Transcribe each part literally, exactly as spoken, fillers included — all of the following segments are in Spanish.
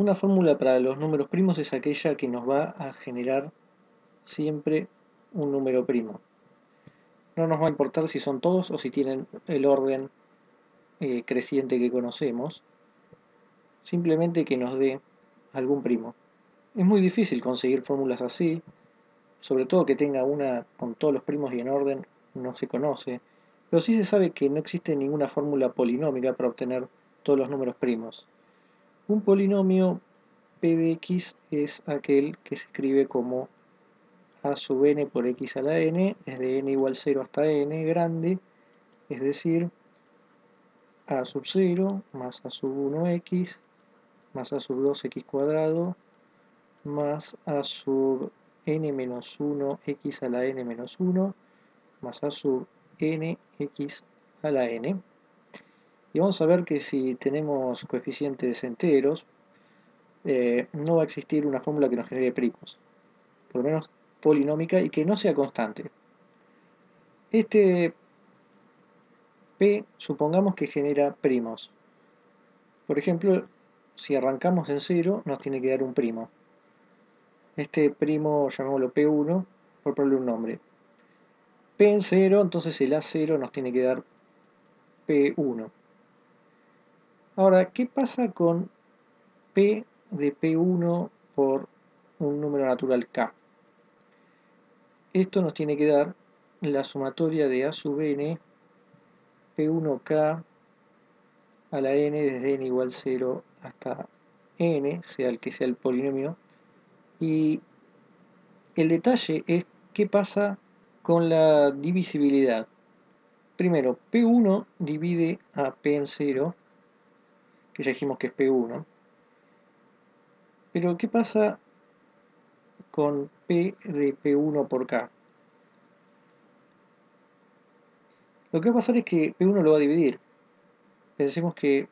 Una fórmula para los números primos es aquella que nos va a generar siempre un número primo. No nos va a importar si son todos o si tienen el orden eh, creciente que conocemos. Simplemente que nos dé algún primo. Es muy difícil conseguir fórmulas así, sobre todo que tenga una con todos los primos y en orden no se conoce, pero sí se sabe que no existe ninguna fórmula polinómica para obtener todos los números primos. Un polinomio P de X es aquel que se escribe como A sub n por x a la n, desde n igual cero hasta n grande, es decir, A sub cero más A sub uno x más A sub dos x cuadrado más A sub n menos uno x a la n menos uno más A sub nx a la n. Y vamos a ver que si tenemos coeficientes enteros, eh, no va a existir una fórmula que nos genere primos, por lo menos polinómica, y que no sea constante. Este P supongamos que genera primos. Por ejemplo, si arrancamos en cero, nos tiene que dar un primo. Este primo, llamémoslo P uno, por ponerle un nombre. P en cero, entonces el A cero nos tiene que dar P uno. Ahora, ¿qué pasa con P de P uno por un número natural K? Esto nos tiene que dar la sumatoria de A sub n, P uno K a la n desde n igual cero hasta n, sea el que sea el polinomio. Y el detalle es qué pasa con la divisibilidad. Primero, P uno divide a P en cero, que ya dijimos que es P uno. Pero, ¿qué pasa con P de P uno por K? Lo que va a pasar es que P uno lo va a dividir. Pensemos que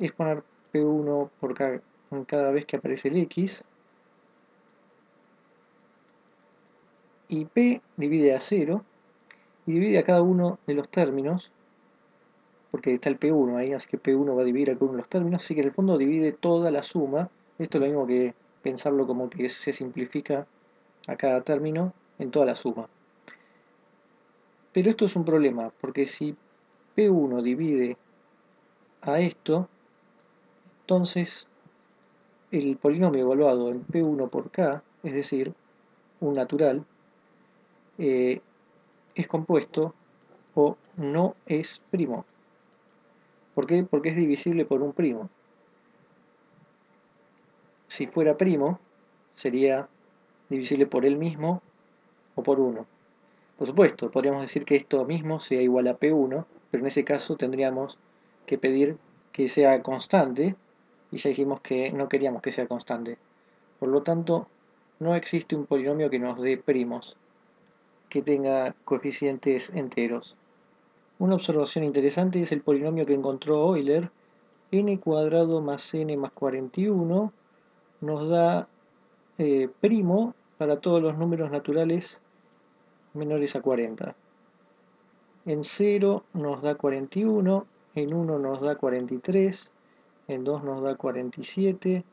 es poner P uno por K en cada vez que aparece el X. Y P divide a cero y divide a cada uno de los términos, porque está el P uno ahí, así que P uno va a dividir a cada uno de los términos, así que en el fondo divide toda la suma. Esto es lo mismo que pensarlo como que se simplifica a cada término en toda la suma. Pero esto es un problema, porque si P uno divide a esto, entonces el polinomio evaluado en P uno por K, es decir, un natural, Eh, es compuesto o no es primo. ¿Por qué? Porque es divisible por un primo. Si fuera primo, sería divisible por él mismo o por uno. Por supuesto, podríamos decir que esto mismo sea igual a P uno, pero en ese caso tendríamos que pedir que sea constante, y ya dijimos que no queríamos que sea constante. Por lo tanto, no existe un polinomio que nos dé primos, que tenga coeficientes enteros. Una observación interesante es el polinomio que encontró Euler. N cuadrado más n más cuarenta y uno nos da eh, primo para todos los números naturales menores a cuarenta. En cero nos da cuarenta y uno, en uno nos da cuarenta y tres, en dos nos da cuarenta y siete,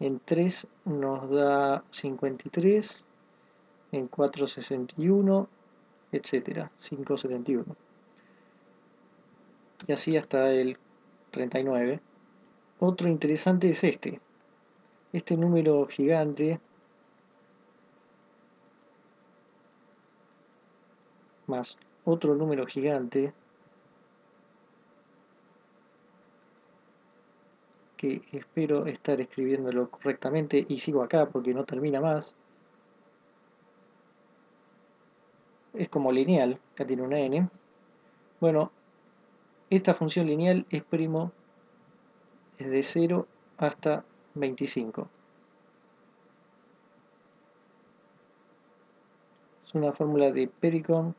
en tres nos da cincuenta y tres, en cuatro sesenta y uno, etcétera, cinco setenta y uno. Y así hasta el treinta y nueve. Otro interesante es este. Este número gigante más otro número gigante que espero estar escribiéndolo correctamente, y sigo acá porque no termina más. Es como lineal, acá tiene una n. Bueno, esta función lineal es primo desde cero hasta veinticinco. Es una fórmula de Pericon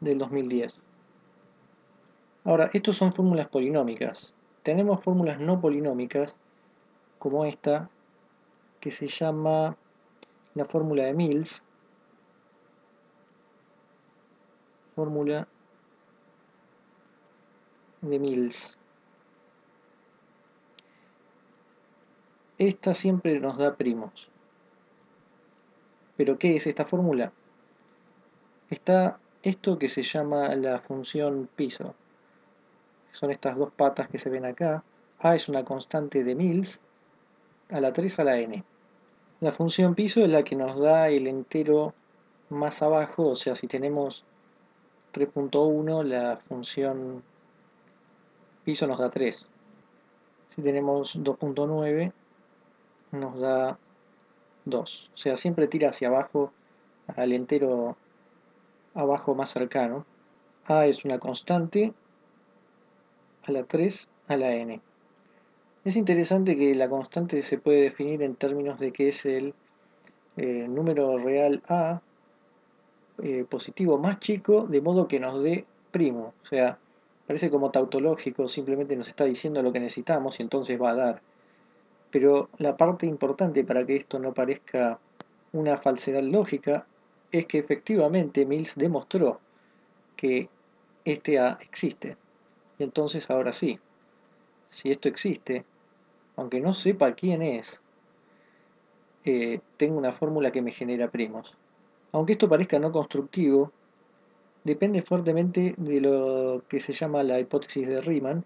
del dos mil diez. Ahora, estos son fórmulas polinómicas. Tenemos fórmulas no polinómicas, como esta, que se llama la fórmula de Mills. Fórmula de Mills. esta siempre nos da primos. ¿Pero qué es esta fórmula? Está esto que se llama la función piso. Son estas dos patas que se ven acá. A es una constante de Mills, a la tres a la n. La función piso es la que nos da el entero más abajo, o sea, si tenemos tres punto uno, la función piso nos da tres. Si tenemos dos punto nueve, nos da dos. O sea, siempre tira hacia abajo, al entero abajo más cercano. A es una constante, a la tres, a la n. Es interesante que la constante se puede definir en términos de que es el eh, número real a eh, positivo más chico, de modo que nos dé primo. O sea, parece como tautológico, simplemente nos está diciendo lo que necesitamos y entonces va a dar. Pero la parte importante para que esto no parezca una falsedad lógica es que efectivamente Mills demostró que este a existe. Y entonces ahora sí, si esto existe, aunque no sepa quién es, eh, tengo una fórmula que me genera primos. Aunque esto parezca no constructivo, depende fuertemente de lo que se llama la hipótesis de Riemann.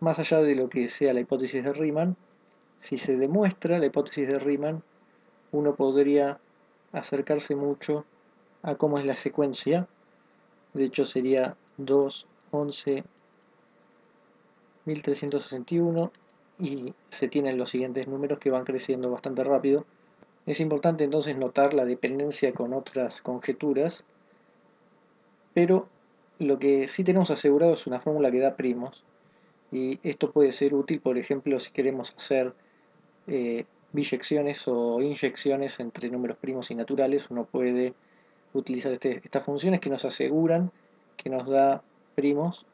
Más allá de lo que sea la hipótesis de Riemann, si se demuestra la hipótesis de Riemann, uno podría acercarse mucho a cómo es la secuencia. De hecho sería dos, once, mil trescientos sesenta y uno, y se tienen los siguientes números que van creciendo bastante rápido. Es importante entonces notar la dependencia con otras conjeturas, pero lo que sí tenemos asegurado es una fórmula que da primos, y esto puede ser útil, por ejemplo, si queremos hacer eh, biyecciones o inyecciones entre números primos y naturales. Uno puede utilizar este, estas funciones que nos aseguran que nos da primos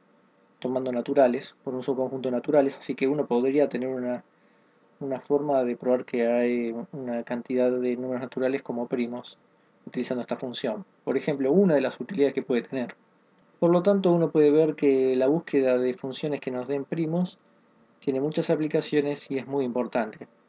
tomando naturales, por un subconjunto de naturales, así que uno podría tener una, una forma de probar que hay una cantidad de números naturales como primos utilizando esta función. Por ejemplo, una de las utilidades que puede tener. Por lo tanto, uno puede ver que la búsqueda de funciones que nos den primos tiene muchas aplicaciones y es muy importante.